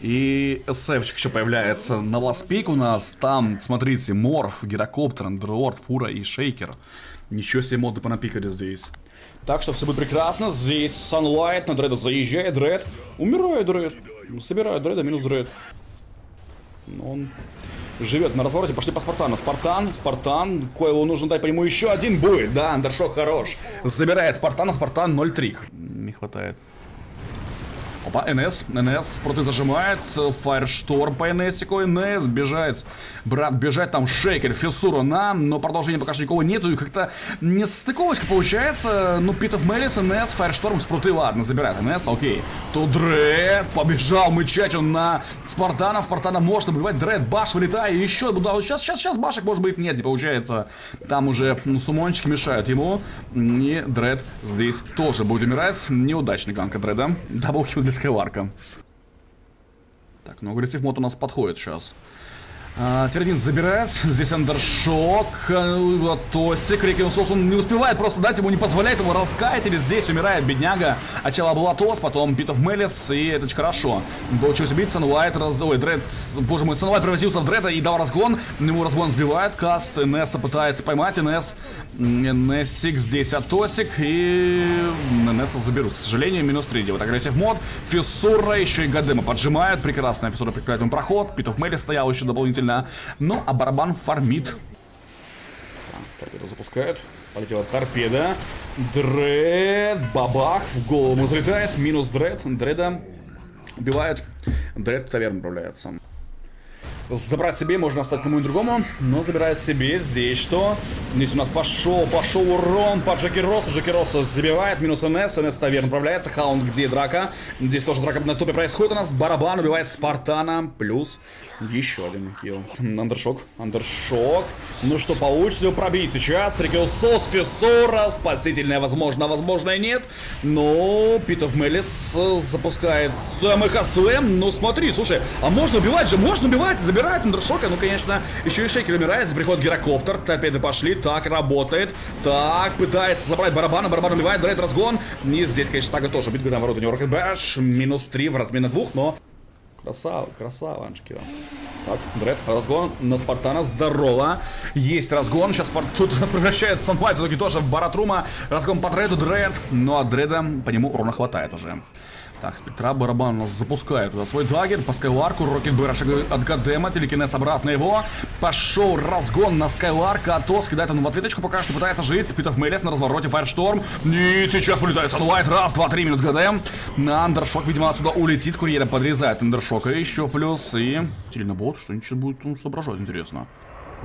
И СФчик еще появляется на ласпик у нас. Там, смотрите, Морф, Гирокоптер, Андерорд, Фура и Шейкер. Ничего себе моды понапикали здесь. Так что все будет прекрасно. Здесь Sunlight на Дреда заезжает. Дред. Умирает Дред. Собирает Дреда, минус Дред. Но он живет на развороте. Пошли по Спартану. Спартан, Спартан. Койлу нужно дать по нему еще один будет. Да, Undershock хорош. Забирает Спартана. Спартан 0-3. Не хватает. Опа, НС, НС, проты зажимает, Фаершторм по НСику, НС бежает, брат бежать, там Шейкер, Фиссура на, но продолжения пока что никого нету, и как-то не стыковочка получается, ну, Bit of Malice, НС, Фаершторм, спруты, ладно, забирает НС, окей, то Дред побежал мычать он на Спартана, Спартана можно убивать, Дред, баш, вылетает, еще, да, сейчас башек, может быть, нет, не получается, там уже сумончики мешают ему, и Дред здесь тоже будет умирать, неудачный ганка Дреда, даблки удалил. Скайварка. Так, ну агрессив мод у нас подходит сейчас. Тир-1 забирает. Здесь Undershock. Тостик. Рекинсос он не успевает просто дать, ему не позволяет его раскаять. Или здесь умирает бедняга. Сначала была Тос, потом Bit of Malice. И это очень хорошо. Получилось убить. Sunlight Дред. Боже мой, Sunlight превратился в Дреда и дал разгон. Ему разгон сбивает. Каст. НС пытается поймать. НС. НСик здесь Атосик. И НС заберут. К сожалению, минус 3. Вот агрессив мод. Фиссура еще и Гадема поджимает. Прекрасная Фиссура прикрывает ему проход. Bit of Malice стоял еще дополнительно. Ну, а барабан фармит. Торпеду запускают. Полетела торпеда. Дред. Бабах. В голову залетает. Минус Дред. Дреда убивают. Дред в таверну отправляется. Забрать себе можно оставить кому-нибудь другому, но забирает себе здесь что? Здесь у нас пошел урон по Джекиросу, Джекироса забивает, минус НС, НС таверн направляется, Хаунд где драка, здесь тоже драка на топе происходит у нас, барабан убивает Спартана, плюс еще один килл. Undershock, Undershock, ну что, получится его пробить сейчас, Рекиосос, Фиссура, спасительная возможно, а возможно и нет, но Bit of Malice запускает МХСМ, ну смотри, слушай, а можно убивать же, можно убивать, забирает Undershock, ну конечно, еще и Шейкер умирает, за приход Гирокоптер, торпеды пошли, так, работает, так, пытается забрать барабана, барабан убивает, Дред разгон, и здесь, конечно, так и тоже, бит на ворота, у него рокетбэш, минус 3 в размере на 2, но красава, красава, Анжикира. Так, Дред, разгон на Спартана, здорово, есть разгон, сейчас тут превращается Sunlight, в итоге тоже в Баратрума, разгон по Дреду, Дред, но от Дреда по нему урона хватает уже. Так, Спектра, барабан у нас запускает туда свой дагер, по Скайларку, Рокетбэш от Гадема, телекинез обратно его, пошел разгон на Скайларка, Атос кидает он в ответочку пока что, пытается жить, Bit of Malice на развороте, Фаершторм, и сейчас вылетает Sunlight, раз, два, три, минус Гадем, на Undershock, видимо, отсюда улетит, курьера подрезает Undershock, и еще плюс, и... Сильно бот, что-нибудь будет он соображать, интересно.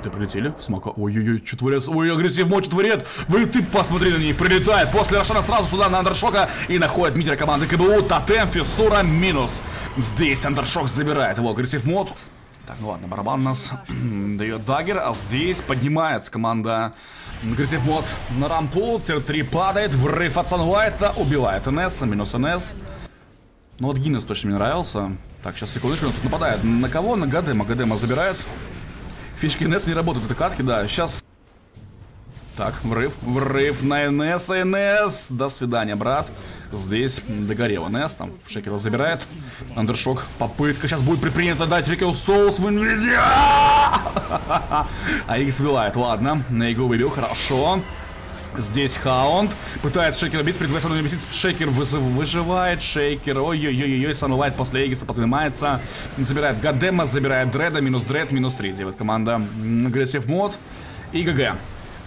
Ты прилетели? Смока. Ой-ой-ой, что творец. Ой, агрессив мод, что творец. Вы ты посмотри на ней. Прилетает. После Рошана сразу сюда на Undershock и находит митера команды КБУ. Тотем, Фиссура, минус. Здесь Undershock забирает его. Агрессив мод. Так, ну ладно, барабан у нас дает дагер, а здесь поднимается команда агрессив мод на рампу. Тир-3 падает. Врыв от Sunlight убивает НС. Минус НС. Ну вот Гиннес точно мне нравился. Так, сейчас секундочку. Он тут нападает. На кого? На Гадема. Гадема забирают. Фишки НС не работают, это катки, да, сейчас. Так, врыв на НС, НС, до свидания, брат. Здесь догорел НС, там Шекеров забирает. Undershock, попытка, сейчас будет припринята дать Рикел Соус в инвизе. А их сбивает, ладно, на игру выбил, хорошо. Здесь Хаунд, пытается Шейкер убить, предварительно висит, Шейкер выживает, Шейкер, ой-ой-ой-ой, Sunlight после Эгиса поднимается, забирает Гадема, забирает Дреда, минус Дред, минус 3, делает команда агрессив мод и ГГ.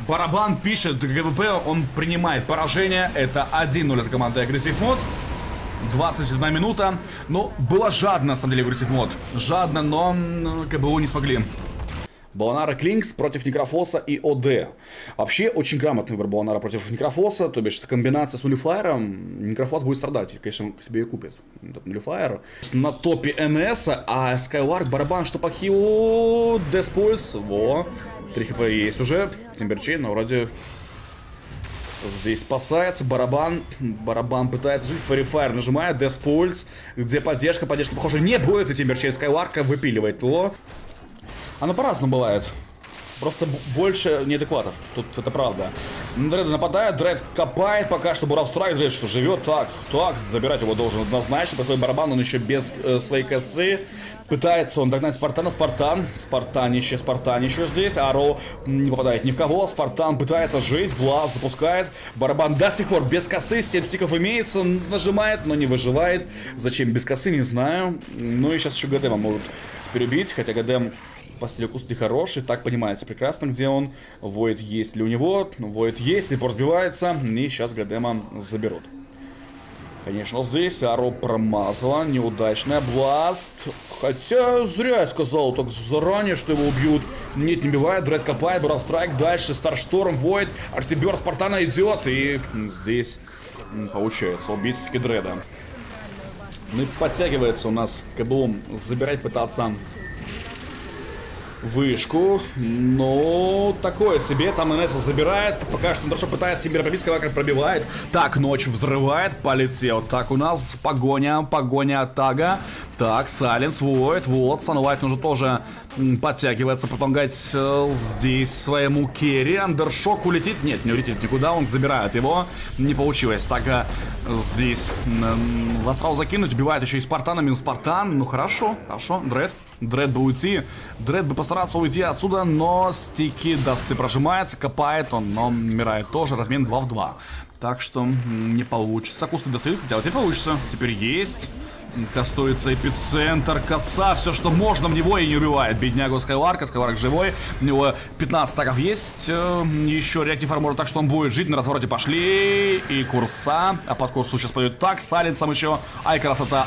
Барабан пишет, ГВП, он принимает поражение, это 1-0 за командой агрессив мод. 21 минута, но было жадно, на самом деле, агрессив мод, жадно, но КБУ не смогли. Баланара Клинкс против Некрофоса и ОД. Вообще, очень грамотный выбор Баланара против Некрофоса, то бишь, комбинация с Уллифайером, Некрофос будет страдать, конечно, он себе и купит этот Уллифайер. На топе НС, а Скайларк, барабан, что по хилу, Дэспульс, во, 3 хп есть уже, Тимберчейн, но вроде... Здесь спасается, барабан пытается жить, Фэррифайр нажимает, Дэспульс, где поддержка, похоже, не будет, и Тимберчейн Скайларка выпиливает его. Оно по-разному бывает. Просто больше неадекватов. Тут это правда. Дред нападает, Дред копает пока что. Буравстрайк, Дред что живет. Так, забирать его должен однозначно. Такой барабан, он еще без своей косы. Пытается он догнать Спартана. Спартан еще здесь. Аро не попадает ни в кого. Спартан пытается жить. Бласт запускает. Барабан до сих пор без косы. 7 стиков имеется. Нажимает, но не выживает. Зачем без косы, не знаю. Ну и сейчас еще Гадема могут перебить. Хотя Гадем... Последний не хороший, так понимается прекрасно, где он. Войд есть ли у него? Войд есть, Липор сбивается. И сейчас Гадема заберут. Конечно, здесь Аро промазала. Неудачная бласт. Хотя зря я сказал так заранее, что его убьют. Нет, не убивает. Дред копает, Буравстрайк. Дальше Старшторм, Войд. Артибер Спартана идет. И здесь получается убить все-таки Дреда. Ну и подтягивается у нас КБУ забирать, пытаться... Вышку, но такое себе, там НС забирает. Пока что хорошо пытается Тимбера побить, Скалакер пробивает. Так, ночь взрывает, полетел. Так, у нас погоня от Тага. Так, Саленс, Войд, вот, Sunlight уже тоже подтягивается, помогать здесь своему керри. Undershock улетит, нет, не улетит никуда, он забирает его. Не получилось, Тага здесь в астрал закинуть, убивает еще и Спартана, минус Спартан. Ну хорошо, Дред. Дред бы уйти, Дред бы постараться уйти отсюда, но стики дасты прожимается, копает он, но умирает тоже, размен 2 в 2. Так что не получится, кусты достают, хотя вот теперь получится, теперь есть. Кастуется эпицентр, коса, все, что можно в него и не убивает. Беднягу Скайларка, Скайларк живой, у него 15 стаков есть, еще реактив армора, так что он будет жить. На развороте пошли, и курса, а под курсу сейчас пойдет так, Саленсом еще. Ай красота,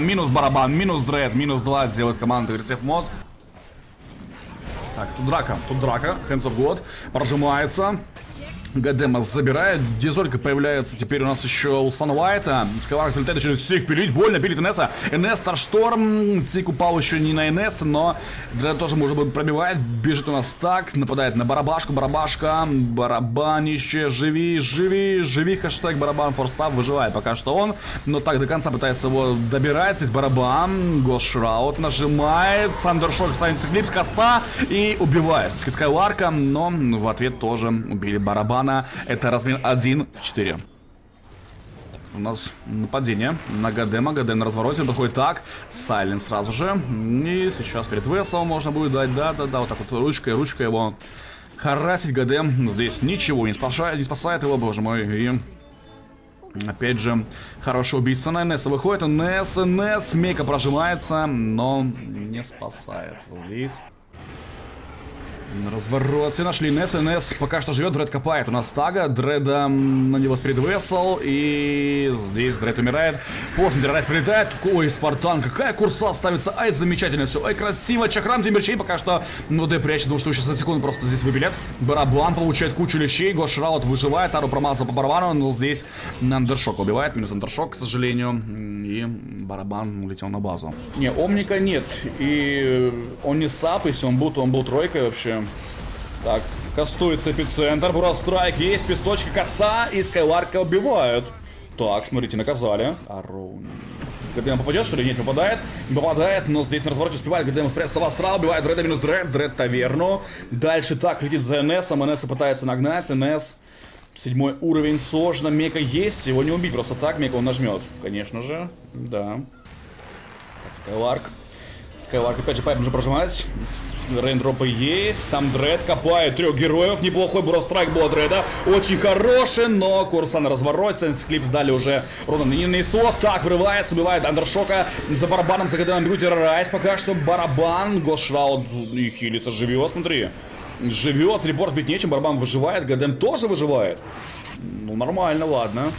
минус барабан, минус Дред, минус 2 делает команда Агрессив мод. Так, тут драка, Hands of God, прожимается. Гадема забирает, дизолька появляется теперь у нас еще у Sunwhite. Скайларк залетает, начинает всех пилить, больно пилит НСа. НС, Старшторм, Тик упал еще не на НС, но Дред тоже может быть пробивает. Бежит у нас так, нападает на барабашка, барабанище, живи, хэштег барабан форстав, выживает пока что он. Но так до конца пытается его добирать, здесь барабан, Госшраут нажимает, Сандершок, Сайнс Клипс, коса и убивает. Скайларка, но в ответ тоже убили барабан. Это размен 1 в 4. У нас нападение на Гадема. Гадем на развороте. Он доходит так. Сайлен сразу же. И сейчас перед Весом можно будет дать. Да. Вот так вот ручкой его харасить. Гадем здесь ничего не спасает его, боже мой. И... Опять же, хорошее убийство на НС. Выходит НС. Мейка прожимается, но не спасается здесь. Разворот. Все нашли НС пока что живет, Дред копает. У нас Тага, Дреда на него спред весел. И здесь Дред умирает. После Террорайс прилетает. Ой, Спартан, какая курса ставится. Ай, замечательно все. Ай, красиво. Чакрам, Тимберчейн пока что. Ну, да прячет, потому что сейчас за секунду просто здесь выпилят. Барабан получает кучу лещей. Гошраут выживает. Ару промазал по барабану, но здесь Undershock убивает. Минус Undershock, к сожалению. И барабан улетел на базу. Не, Омника нет. И он не сап, если он был тройкой вообще. Так, кастуется эпицентр, Буравстрайк, есть песочки, коса, и Скайларка убивают. Так, смотрите, наказали. Ароун. Гадем попадет, что ли? Нет, не попадает, но здесь на развороте успевает. Гадем спрятаться в астрал, убивает Дреда, минус Дред, Дред таверну. Дальше так, летит за НСом, НС пытается нагнать, НС... 7 уровень, сложно, Мека есть, его не убить просто так, Мека он нажмет. Конечно же, да. Так, Скайларк опять же пайп нужно прожимать. Рейндропы есть. Там Дред копает 3 героев. Неплохой Брофстрайк был от Дреда. Очень хороший, но курса на развороте. Сенс Клипс дали уже ровно не нанесло. Так, врывается, убивает Undershock'а. За барабаном, за Гадемом бегут Террорайс. Пока что барабан. Госшраут и хилится. Живет, смотри. Живет, репорт бить нечем. Барабан выживает. Гадем тоже выживает. Ну, нормально, ладно.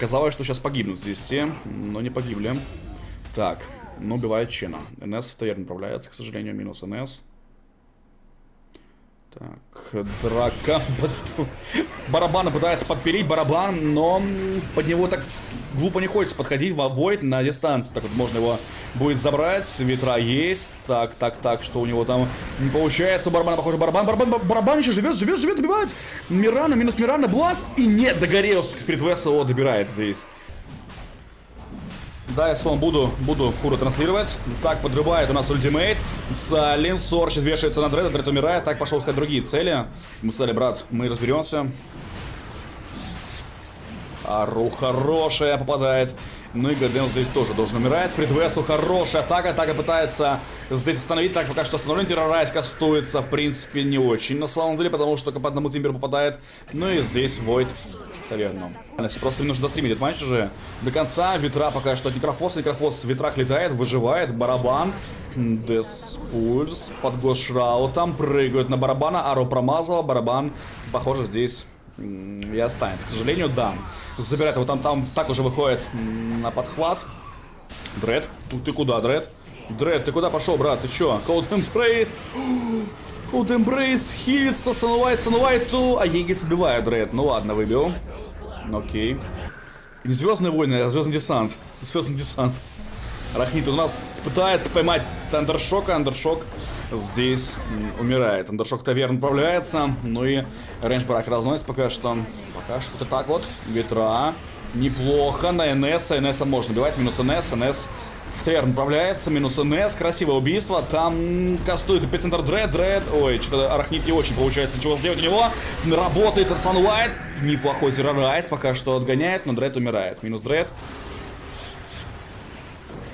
Казалось, что сейчас погибнут здесь все. Но не погибли. Так. Но убивает Чена. НС в таверн направляется, к сожалению, минус НС. Так, драка. Барабана пытается подпереть, барабан, но под него так глупо не хочется подходить. Войд на дистанции. Так вот можно его будет забрать. Ветра есть. Так, что у него там не получается. Барабан, похоже, барабан еще живет, добивает. Мирана, минус Мирана, бласт. И нет, догорел. Спритвеса его добирает здесь. Да, если он буду фуру транслировать. Так, подрывает у нас ультимейт. Салинсорч вешается на Дреда, Дред умирает. Так, пошел искать другие цели. Мы сказали, брат, мы разберемся. Ару хорошая попадает. Ну и Гаден здесь тоже должен умирать. Спритвесу хорошая атака. Атака пытается здесь остановить. Так, пока что остановление. Террорайс кастуется, в принципе, не очень. На самом деле, потому что только по одному Тимберу попадает. Ну и здесь Войд. Наверное. Просто им нужно достримить этот матч уже. До конца. Ветра пока что от Некрофоса. Некрофос в ветрах летает, выживает. Барабан. Дэспульс под Гошраутом. Прыгают на барабана. Ару промазала. Барабан, похоже, здесь и останется. К сожалению, да. Забирает его там так уже выходит на подхват. Дред, ты куда, Дред? Дред, ты куда пошел, брат? Ты чё? Cold Embrace. Cold Embrace хилится. Sunlight, Sunlight. А Егис убивает Дред. Ну ладно, выбил. Окей. Не Звездные войны, а Звездный десант. Звездный десант. Арахнит у нас пытается поймать Undershock. Undershock здесь умирает. Undershock таверн управляется. Ну и рейндж барак разносит пока что. Пока что-то так вот. Ветра. Неплохо. На НС. НС можно убивать. Минус НС. НС в таверн управляется. Минус НС. Красивое убийство. Там кастует эпицентр Дред. Дред. Ой, что-то Арахнит не очень получается ничего сделать у него. Работает Арсан Уайт. Неплохой террорайз. Пока что отгоняет, но Дред умирает. Минус Дред.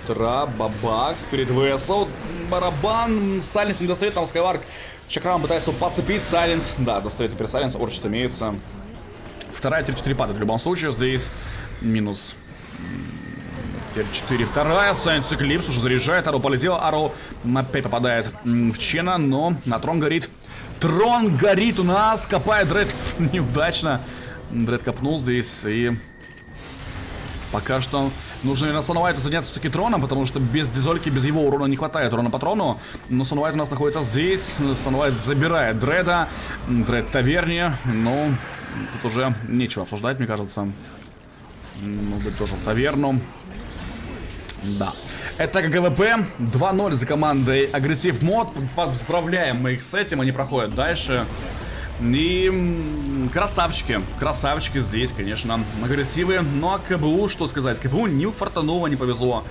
Тра, бабакс, перед ВСО, барабан, Саленс не достает, там Скайварк, Чакрам пытается подцепить, Саленс, да, достает теперь Саленс, Орчит имеется. Вторая, теперь 4 падает в любом случае, здесь минус. Теперь 4, вторая, Сайнс Эклипс уже заряжает, Ару полетела, Ару опять попадает в Чена, но на Трон горит. Трон горит у нас, копает Дред неудачно, Дред копнул здесь и... Пока что нужно, наверное, Sunwhite заняться все-таки троном, потому что без дизольки, без его урона не хватает урона по трону. Но Sunwhite у нас находится здесь. Sunwhite забирает Дреда. Дред в таверне. Ну, тут уже нечего обсуждать, мне кажется. Ну, Дред тоже в таверну. Да. Это ГВП. 2-0 за командой Агрессив мод. Поздравляем мы их с этим. Они проходят дальше. И красавчики здесь, конечно, агрессивы. Ну а КБУ, что сказать, КБУ не фартануло, не повезло.